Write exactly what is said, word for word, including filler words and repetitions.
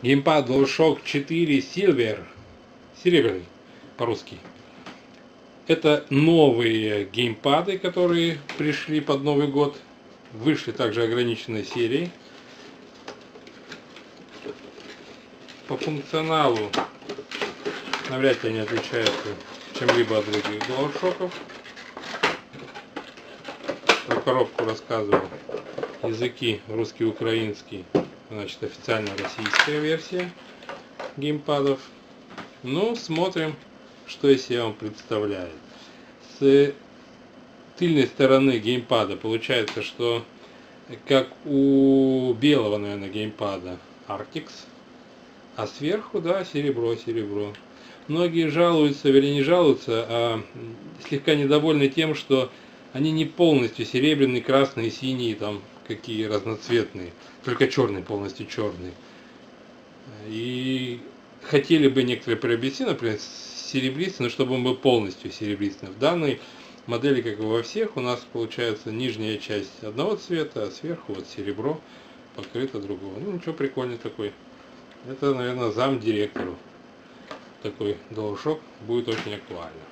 Геймпад DualShock четыре Silver, серебряный по-русски. Это новые геймпады, которые пришли под Новый год. Вышли также ограниченной серии. По функционалу навряд ли они отличаются чем-либо от других DualShock'ов. Про коробку рассказывал. Языки русский, украинский, значит официально российская версия геймпадов. Ну, смотрим, что из себя он представляет. С тыльной стороны геймпада получается, что как у белого, наверное, геймпада Арктикс, а сверху, да, серебро, серебро. Многие жалуются, вернее не жалуются, а слегка недовольны тем, что они не полностью серебряные, красные, синие, там какие разноцветные, только черный, полностью черный. И хотели бы некоторые приобрести, например, серебристый, но чтобы он был полностью серебристый. В данной модели, как и во всех, у нас получается нижняя часть одного цвета, а сверху вот серебро покрыто другого. Ну ничего, прикольный такой. Это, наверное, зам директору такой DualShock будет очень актуально.